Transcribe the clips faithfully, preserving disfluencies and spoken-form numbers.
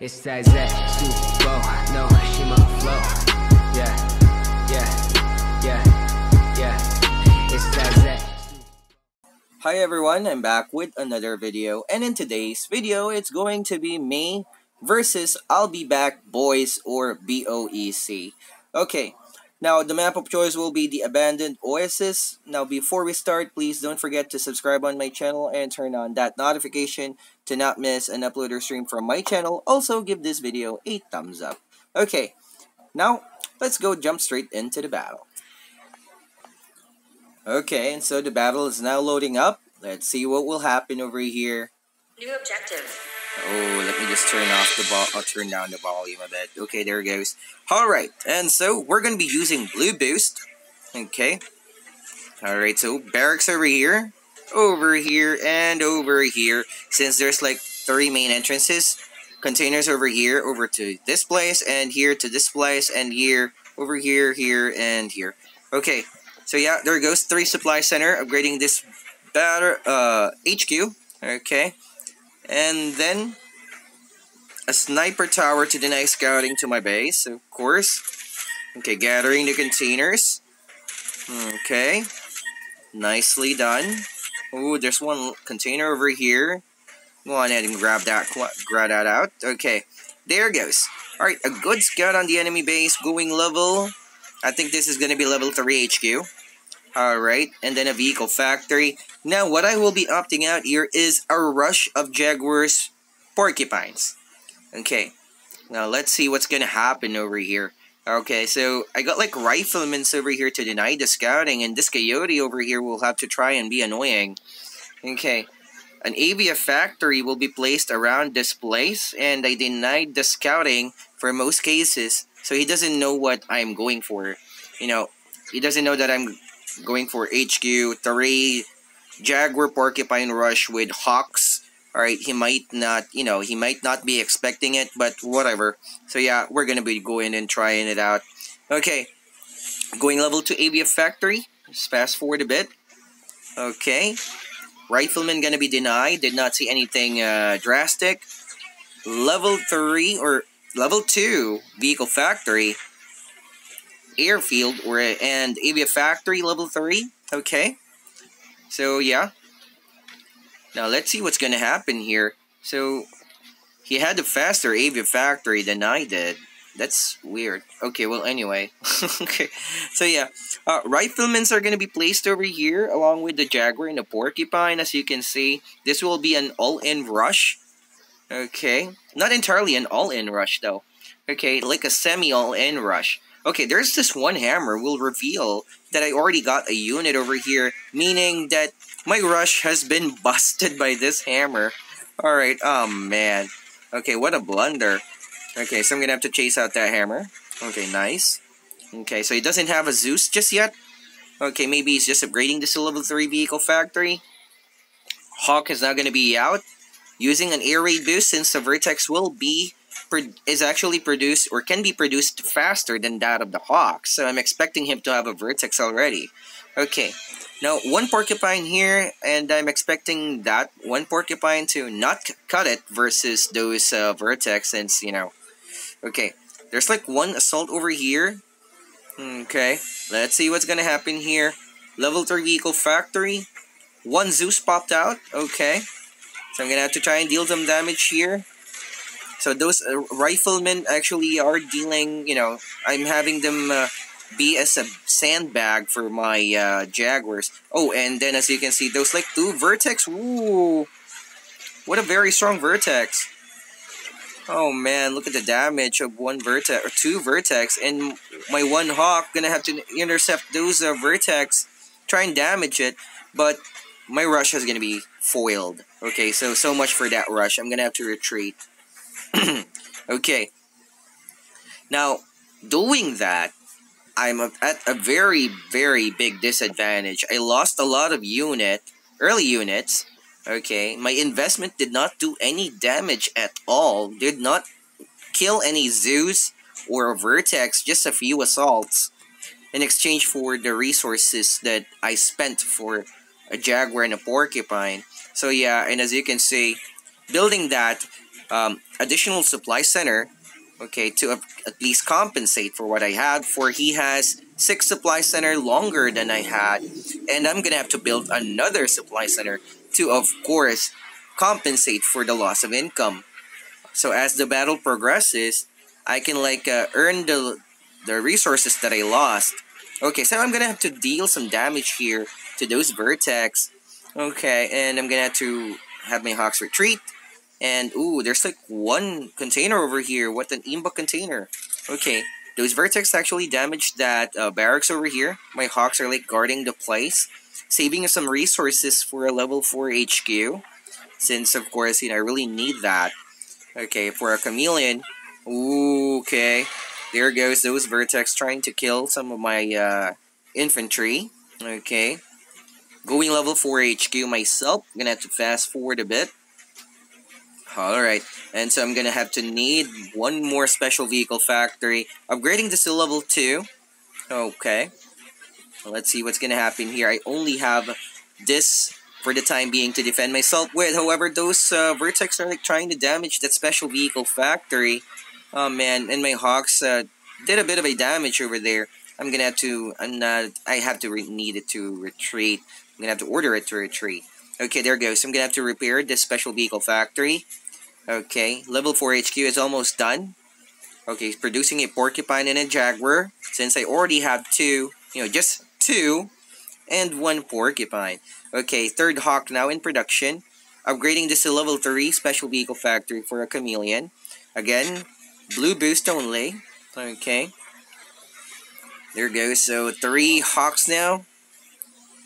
It's that Zach, Super no, she my flow. Yeah, yeah, yeah, yeah. It's that Zach. Hi everyone, I'm back with another video, and in today's video, it's going to be me versus I'll Be Back Boys or B O E C. Okay, now the map of choice will be the abandoned Oasis. Now before we start, please don't forget to subscribe on my channel and turn on that notification to not miss an upload or stream from my channel. Also, give this video a thumbs up. Okay, now let's go jump straight into the battle. Okay, and so the battle is now loading up. Let's see what will happen over here. New objective. Oh, let me just turn off the vo- I'll turn down the volume a bit. Okay, there it goes. Alright, and so we're going to be using Blue Boost. Okay. Alright, so Barracks over here. Over here and over here, since there's like three main entrances. Containers over here, over to this place, and here to this place, and here, over here, here, and here. Okay, so yeah, there goes three Supply Center, upgrading this batter, uh, H Q. Okay, and then a sniper tower to deny scouting to my base, of course. Okay, gathering the containers. Okay, nicely done. Oh, there's one container over here. Go on ahead and grab that, grab that out. Okay, there it goes. Alright, a good scout on the enemy base, going level. I think this is going to be level three H Q. Alright, and then a vehicle factory. Now, what I will be opting out here is a rush of Jaguar's porcupines. Okay, now let's see what's going to happen over here. Okay, so I got like Riflemans over here to deny the scouting, and this Coyote over here will have to try and be annoying. Okay, an Avia Factory will be placed around this place, and I denied the scouting for most cases, so he doesn't know what I'm going for. You know, he doesn't know that I'm going for H Q, three, Jaguar, Porcupine, Rush with Hawks. Alright, he might not, you know, he might not be expecting it, but whatever. So yeah, we're going to be going and trying it out. Okay, going level to Avia Factory. Just fast forward a bit. Okay, Rifleman going to be denied. Did not see anything uh, drastic. Level three or level two Vehicle Factory. Airfield or and Avia Factory level three. Okay, so yeah. Now, let's see what's going to happen here. So, he had a faster Avia Factory than I did. That's weird. Okay, well, anyway. Okay. So, yeah. Uh, Riflemans are going to be placed over here along with the Jaguar and the Porcupine. As you can see, this will be an all-in rush. Okay. Not entirely an all-in rush, though. Okay, like a semi-all-in rush. Okay, there's this one hammer will reveal that I already got a unit over here, meaning that my rush has been busted by this hammer. Alright, oh man. Okay, what a blunder. Okay, so I'm gonna have to chase out that hammer. Okay, nice. Okay, so he doesn't have a Zeus just yet. Okay, maybe he's just upgrading this to level three Vehicle Factory. Hawk is now gonna be out, using an air raid boost since the Vertex will be is actually produced or can be produced faster than that of the Hawk, so I'm expecting him to have a Vertex already. Okay, now one Porcupine here, and I'm expecting that one Porcupine to not cut it versus those uh, Vertex, since you know. Okay, there's like one assault over here. Okay, let's see what's gonna happen here. Level three Vehicle Factory, one Zeus popped out. Okay, so I'm gonna have to try and deal some damage here. So those uh, Riflemen actually are dealing, you know, I'm having them uh, be as a sandbag for my uh, Jaguars. Oh, and then as you can see, those like two Vertex. Ooh, what a very strong Vertex. Oh man, look at the damage of one Vertex, or two Vertex, and my one Hawk gonna have to intercept those uh, Vertex, try and damage it, but my rush is gonna be foiled. Okay, so, so much for that rush. I'm gonna have to retreat. Okay, now doing that, I'm a, at a very, very big disadvantage. I lost a lot of unit, early units. Okay, my investment did not do any damage at all, did not kill any Zeus or Vertex, just a few assaults in exchange for the resources that I spent for a Jaguar and a Porcupine. So yeah, and as you can see, building that um, additional supply center, okay, to uh, at least compensate for what I had, for he has six supply center longer than I had, and I'm gonna have to build another supply center to, of course, compensate for the loss of income. So as the battle progresses, I can like uh, earn the, the resources that I lost. Okay, so I'm gonna have to deal some damage here to those Vertex. Okay, and I'm gonna have to have my Hawks retreat. And ooh, there's like one container over here. What an imba container. Okay, those Vertex actually damaged that uh, barracks over here. My Hawks are like guarding the place, saving some resources for a level four H Q. Since of course, you know, I really need that. Okay, for a Chameleon. Ooh, okay. There goes those Vertex trying to kill some of my uh, infantry. Okay. Going level four H Q myself. I'm gonna have to fast forward a bit. Alright, and so I'm gonna have to need one more special vehicle factory. Upgrading this to level two. Okay. Let's see what's gonna happen here. I only have this for the time being to defend myself with. However, those uh, Vertex are like trying to damage that special vehicle factory. Oh man, and my Hawks uh, did a bit of a damage over there. I'm gonna have to, I'm not, I have to re need it to retreat. I'm gonna have to order it to retreat. Okay, there goes. I'm gonna have to repair this special vehicle factory. Okay, level four H Q is almost done. Okay, he's producing a Porcupine and a Jaguar. Since I already have two, you know, just two, and one Porcupine. Okay, third Hawk now in production. Upgrading this to level three special vehicle factory for a Chameleon. Again, Blue Boost only. Okay. There goes. So, three Hawks now.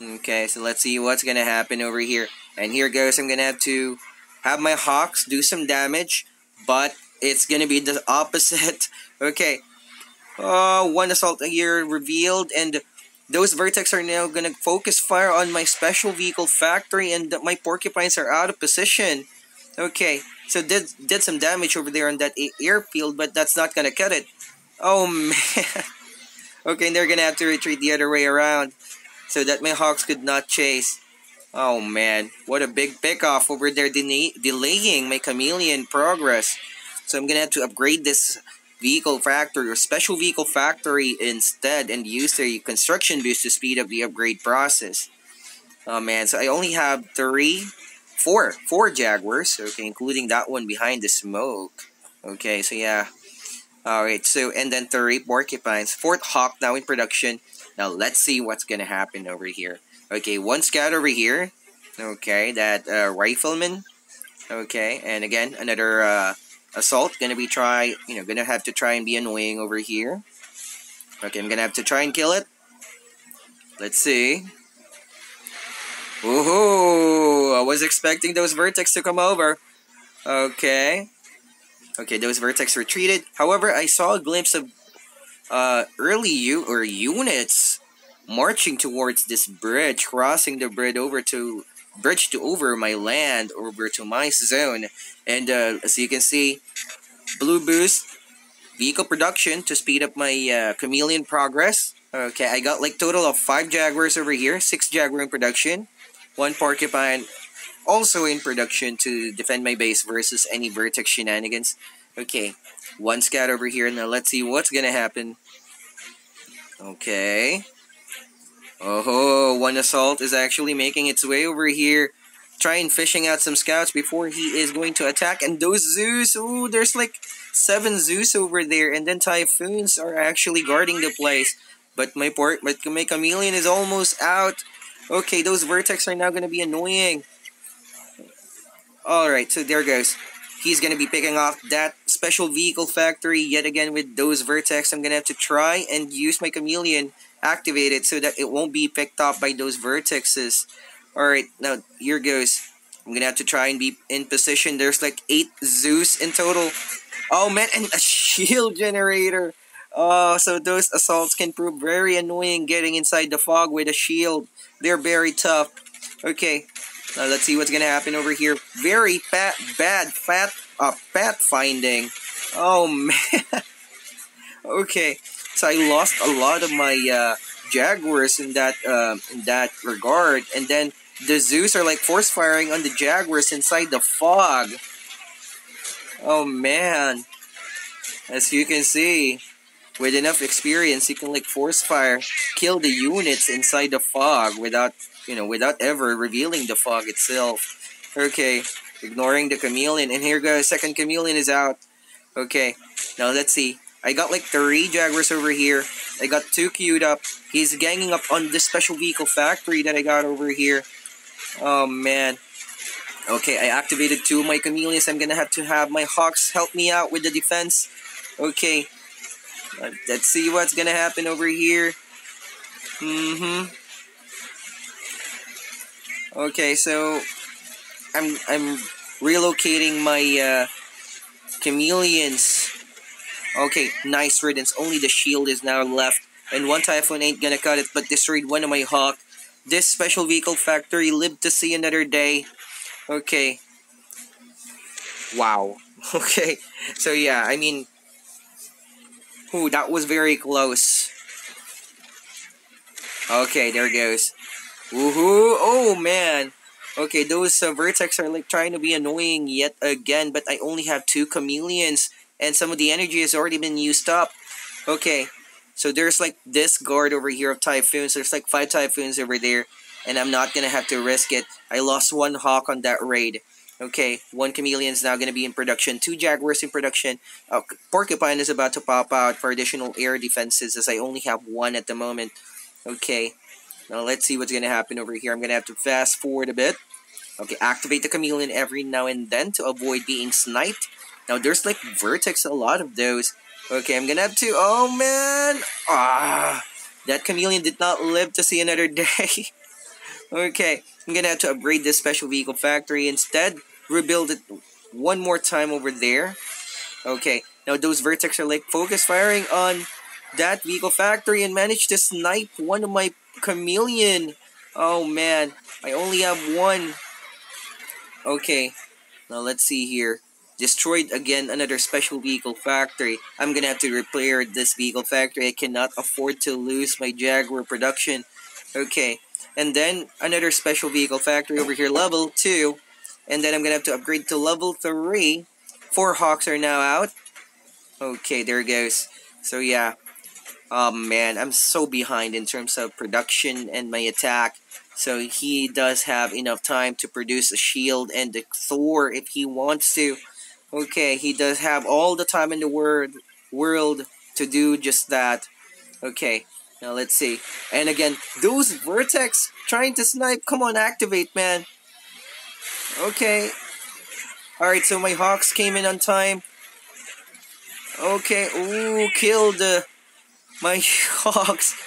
Okay, so let's see what's going to happen over here. And here goes. I'm going to have to have my Hawks do some damage. But it's going to be the opposite. Okay. Oh, one assault a year revealed. And those Vertex are now going to focus fire on my special vehicle factory. And my Porcupines are out of position. Okay. So did did some damage over there on that airfield, but that's not gonna cut it. Oh man. Okay, and they're gonna have to retreat the other way around, so that my Hawks could not chase. Oh man, what a big pickoff over there, de delaying my Chameleon progress. So I'm gonna have to upgrade this vehicle factory or special vehicle factory instead, and use the construction boost to speed up the upgrade process. Oh man, so I only have three. Four, four Jaguars, okay, including that one behind the smoke. Okay, so yeah. Alright, so, and then three Porcupines. Fourth Hawk now in production. Now, let's see what's gonna happen over here. Okay, one scout over here. Okay, that uh, Rifleman. Okay, and again, another uh, assault. Gonna be try, you know, gonna have to try and be annoying over here. Okay, I'm gonna have to try and kill it. Let's see. Woohoo! I was expecting those Vertex to come over. Okay. Okay, those Vertex retreated. However, I saw a glimpse of uh, early u or units marching towards this bridge, crossing the bridge over to bridge to over my land, over to my zone. And uh, as you can see, Blue Boost, vehicle production to speed up my uh, Chameleon progress. Okay, I got like total of five Jaguars over here, six Jaguar in production. One Porcupine also in production to defend my base versus any Vertex shenanigans. Okay, one scout over here. Now let's see what's gonna happen. Okay. Oh, one assault is actually making its way over here. Trying fishing out some scouts before he is going to attack. And those Zeus, ooh, there's like seven Zeus over there. And then Typhoons are actually guarding the place. But my, port, but my Chameleon is almost out. Okay, those Vertex are now going to be annoying. Alright, so there goes. He's going to be picking off that special vehicle factory yet again with those Vertex. I'm going to have to try and use my Chameleon, activate it so that it won't be picked up by those Vertexes. Alright, now here goes. I'm going to have to try and be in position. There's like eight Zeus in total. Oh man, and a shield generator. Oh, so those assaults can prove very annoying getting inside the fog with a shield. They're very tough. Okay, now let's see what's gonna happen over here. Very fat, bad, fat, uh, fat finding. Oh man. Okay, so I lost a lot of my uh, Jaguars in that uh, in that regard, and then the Zeus are like force firing on the Jaguars inside the fog. Oh man, as you can see, with enough experience, you can like force fire, kill the units inside the fog without, you know, without ever revealing the fog itself. Okay, ignoring the chameleon, and here goes, second chameleon is out. Okay, now let's see. I got like three Jaguars over here. I got two queued up. He's ganging up on this special vehicle factory that I got over here. Oh man. Okay, I activated two of my chameleons. I'm gonna have to have my Hawks help me out with the defense. Okay. Let's see what's gonna happen over here. Mm-hmm. Okay, so I'm I'm relocating my uh, chameleons. Okay, nice riddance. Only the shield is now left, and one Typhoon ain't gonna cut it, but destroyed one of my Hawk. This special vehicle factory lived to see another day. Okay. Wow. Okay. So yeah, I mean, ooh, that was very close. Okay, there it goes. Woohoo! Oh man. Okay, those uh, Vertex are like trying to be annoying yet again, but I only have two chameleons, and some of the energy has already been used up. Okay, so there's like this guard over here of Typhoons. There's like five Typhoons over there, and I'm not gonna have to risk it. I lost one Hawk on that raid. Okay, one chameleon is now gonna be in production. Two Jaguars in production. Uh, Porcupine is about to pop out for additional air defenses, as I only have one at the moment. Okay, now let's see what's gonna happen over here. I'm gonna have to fast forward a bit. Okay, activate the chameleon every now and then to avoid being sniped. Now there's like Vertex, a lot of those. Okay, I'm gonna have to. Oh man! Ah, that chameleon did not live to see another day. Okay, I'm gonna have to upgrade this special vehicle factory instead. Rebuild it one more time over there. Okay, now those Vertex are like focus firing on that vehicle factory and managed to snipe one of my chameleon. Oh man, I only have one. Okay, now let's see here. Destroyed again another special vehicle factory. I'm gonna have to repair this vehicle factory. I cannot afford to lose my Jaguar production. Okay, and then another special vehicle factory over here, level two, and then I'm gonna have to upgrade to level three. Four Hawks are now out. Okay, there it goes. So yeah, oh man, I'm so behind in terms of production and my attack. So he does have enough time to produce a shield and a Thor if he wants to. Okay, he does have all the time in the word, world to do just that. Okay, now let's see. And again, those Vertex trying to snipe. Come on, activate, man. Okay. Alright, so my Hawks came in on time. Okay, ooh, killed uh, my Hawks.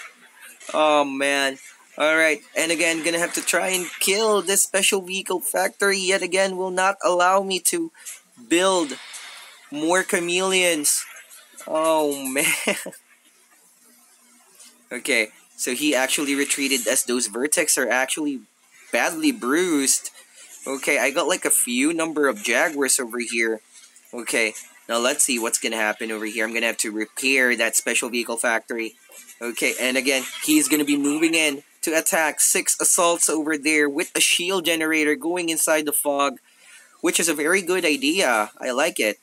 Oh, man. Alright, and again, gonna have to try and kill this special vehicle factory yet again. Will not allow me to build more chameleons. Oh man. Okay, so he actually retreated as those Vertex are actually badly bruised. Okay, I got like a few number of Jaguars over here. Okay, now let's see what's gonna happen over here. I'm gonna have to repair that special vehicle factory. Okay, and again, he's gonna be moving in to attack six assaults over there with a shield generator going inside the fog, which is a very good idea. I like it.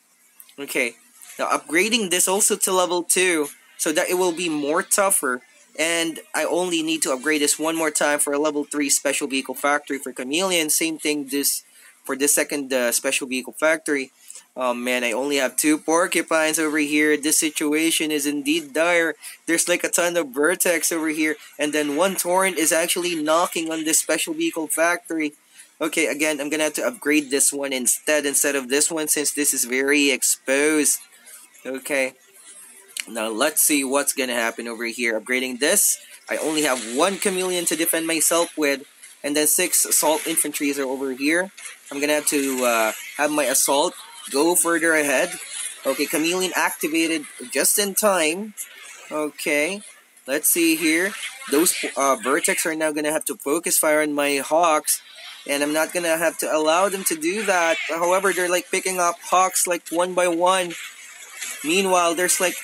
Okay, now upgrading this also to level two so that it will be more tougher, and I only need to upgrade this one more time for a level three special vehicle factory for chameleon. Same thing this for the second uh, special vehicle factory. Oh man, I only have two Porcupines over here. This situation is indeed dire. There's like a ton of Vertex over here, and then one Torrent is actually knocking on this special vehicle factory. Okay, again, I'm gonna have to upgrade this one instead, instead of this one, since this is very exposed. Okay, now let's see what's gonna happen over here. Upgrading this, I only have one chameleon to defend myself with, and then six assault infantries are over here. I'm gonna have to uh, have my assault go further ahead. Okay, chameleon activated just in time. Okay, let's see here. Those uh, Vertex are now gonna have to focus fire on my Hawks, and I'm not gonna have to allow them to do that. However, they're like picking up Hawks like one by one. Meanwhile, there's like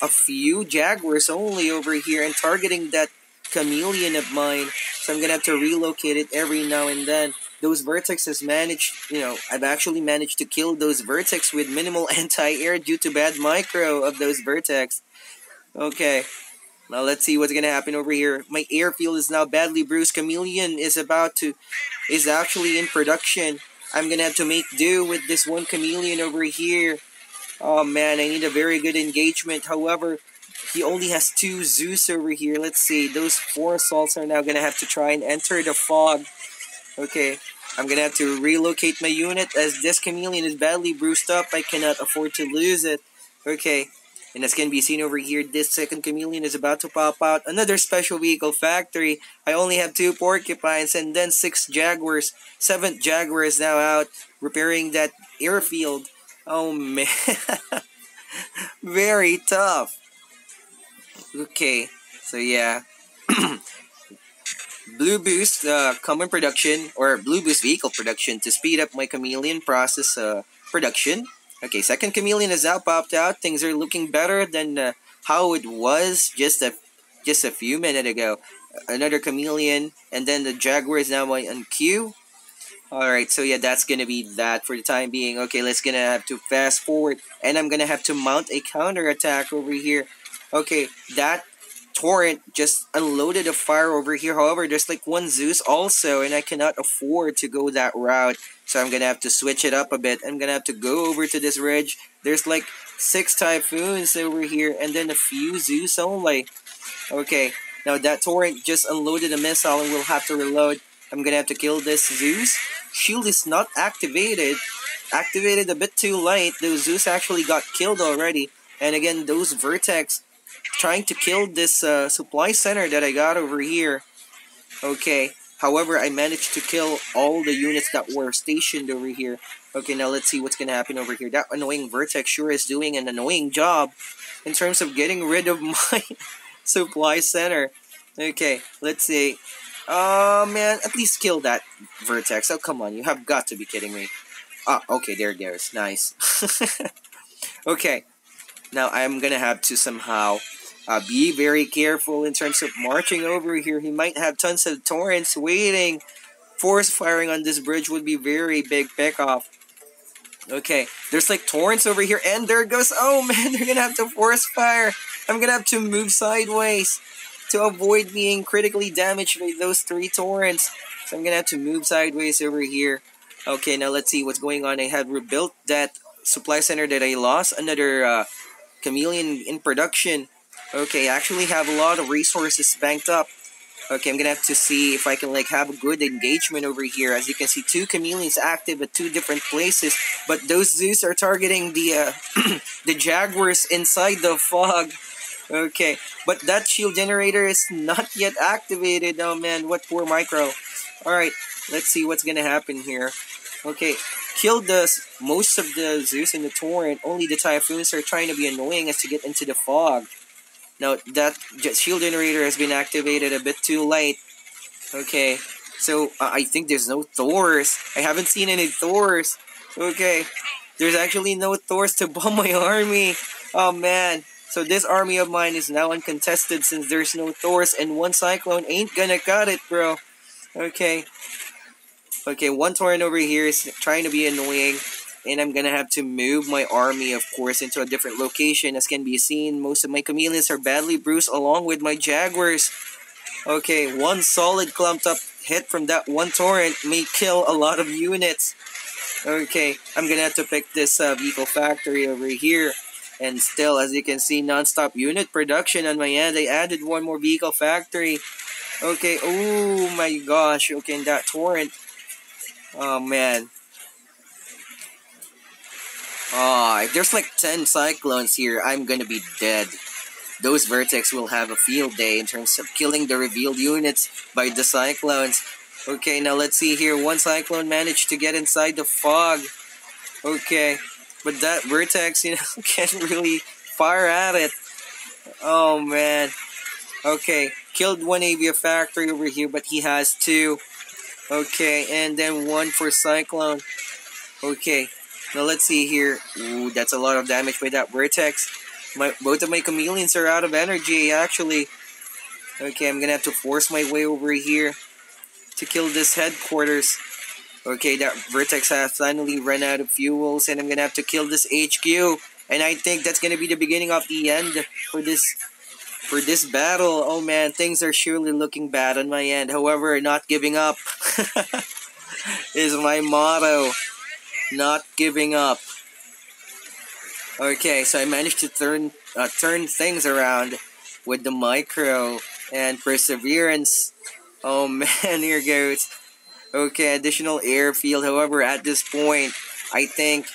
a few Jaguars only over here and targeting that chameleon of mine. So I'm gonna have to relocate it every now and then. those Vertexes managed, you know, I've actually managed to kill those Vertex with minimal anti-air due to bad micro of those Vertex. Okay, now let's see what's gonna happen over here. My airfield is now badly bruised. Chameleon is about to, is actually in production. I'm gonna have to make do with this one Chameleon over here. Oh man, I need a very good engagement. However, he only has two Zeus over here. Let's see, those four assaults are now gonna have to try and enter the fog. Okay, I'm gonna have to relocate my unit as this Chameleon is badly bruised up. I cannot afford to lose it. Okay, and as can be seen over here, this second Chameleon is about to pop out. Another Special Vehicle Factory. I only have two Porcupines and then six Jaguars. Seventh Jaguar is now out repairing that airfield. Oh man, very tough. Okay, so yeah. Blue Boost uh, common production, or Blue Boost vehicle production, to speed up my Chameleon process uh, production. Okay, second Chameleon is now popped out. Things are looking better than uh, how it was just a just a few minutes ago. Another Chameleon, and then the Jaguar is now on queue. Alright, so yeah, that's gonna be that for the time being. Okay, let's gonna have to fast forward, and I'm gonna have to mount a counter attack over here. Okay, that Torrent just unloaded a fire over here. However, there's like one Zeus also, and I cannot afford to go that route. So I'm gonna have to switch it up a bit. I'm gonna have to go over to this ridge. There's like six Typhoons over here, and then a few Zeus only. Okay, now that Torrent just unloaded a missile, and we'll have to reload. I'm gonna have to kill this Zeus. Shield is not activated. Activated a bit too late. Those Zeus actually got killed already. And again, those Vertex trying to kill this uh, supply center that I got over here. Okay. However, I managed to kill all the units that were stationed over here. Okay, now let's see what's gonna happen over here. That annoying Vertex sure is doing an annoying job in terms of getting rid of my supply center. Okay, let's see. Oh, man, at least kill that Vertex. Oh, come on, you have got to be kidding me. Ah, okay, there it goes. Nice. Okay, now I'm gonna have to somehow uh, be very careful in terms of marching over here. He might have tons of Torrents waiting. Force firing on this bridge would be very big pickoff. Okay, there's like Torrents over here, and there it goes. Oh, man, they're gonna have to force fire. I'm gonna have to move sideways to avoid being critically damaged by those three Torrents. So I'm gonna have to move sideways over here. Okay, now let's see what's going on. I had rebuilt that supply center that I lost. Another uh, Chameleon in production. Okay, I actually have a lot of resources banked up. Okay, I'm gonna have to see if I can like have a good engagement over here. As you can see, two Chameleons active at two different places, but those Zeus are targeting the uh, the Jaguars inside the fog. Okay, but that shield generator is not yet activated. Oh man, what poor micro. Alright, let's see what's gonna happen here. Okay, killed the, most of the Zeus in the Torrent. Only the Typhoons are trying to be annoying as to get into the fog. Now, that shield generator has been activated a bit too late. Okay, so uh, I think there's no Thors. I haven't seen any Thors. Okay, there's actually no Thors to bomb my army. Oh man. So this army of mine is now uncontested since there's no Thors, and one Cyclone ain't gonna cut it, bro. Okay. Okay, one Torrent over here is trying to be annoying, and I'm gonna have to move my army, of course, into a different location. As can be seen, most of my Chameleons are badly bruised along with my Jaguars. Okay, one solid clumped up hit from that one Torrent may kill a lot of units. Okay, I'm gonna have to pick this uh, vehicle factory over here. And still, as you can see, non-stop unit production on my end. I added one more vehicle factory. Okay, oh my gosh. Okay, and that Torrent. Oh, man. Ah, oh, if there's like ten Cyclones here, I'm gonna be dead. Those Vertex will have a field day in terms of killing the revealed units by the Cyclones. Okay, now let's see here. One Cyclone managed to get inside the fog. Okay. But that Vertex, you know, can't really fire at it. Oh, man. Okay, killed one Avia Factory over here, but he has two. Okay, and then one for Cyclone. Okay, now let's see here. Ooh, that's a lot of damage by that Vertex. My, both of my Chameleons are out of energy, actually. Okay, I'm gonna have to force my way over here to kill this headquarters. Okay, that Vertex has finally run out of fuels, and I'm gonna have to kill this H Q. And I think that's gonna be the beginning of the end for this for this battle. Oh man, things are surely looking bad on my end. However, not giving up is my motto. Not giving up. Okay, so I managed to turn uh, turn things around with the micro and perseverance. Oh man, here goes. Okay, additional airfield. However, at this point, I think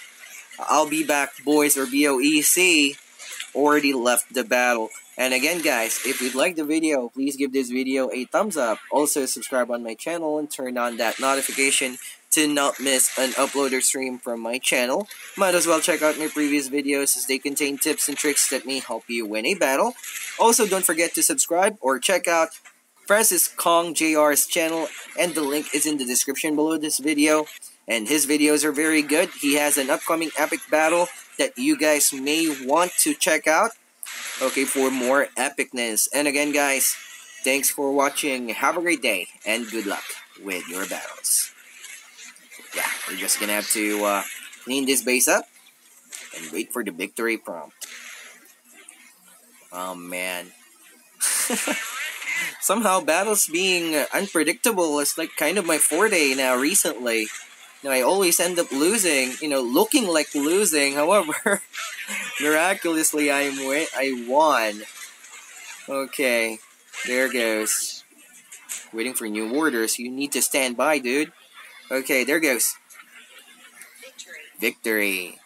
I'll Be Back Boys or B O E C already left the battle. And again, guys, if you'd like the video, please give this video a thumbs up. Also, subscribe on my channel and turn on that notification to not miss an upload or stream from my channel. Might as well check out my previous videos as they contain tips and tricks that may help you win a battle. Also, don't forget to subscribe or check out Francis Kong J R's channel, and the link is in the description below this video. And his videos are very good. He has an upcoming epic battle that you guys may want to check out. Okay, for more epicness. And again, guys, thanks for watching. Have a great day, and good luck with your battles. Yeah, we're just gonna have to uh, clean this base up and wait for the victory prompt. Oh, man. Somehow battles being unpredictable is like kind of my forte now recently. You know, I always end up losing, you know, looking like losing. However, miraculously I'm win I won. Okay, there goes. Waiting for new orders. You need to stand by, dude. Okay, there goes. Victory. Victory.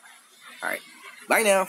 All right. Bye now.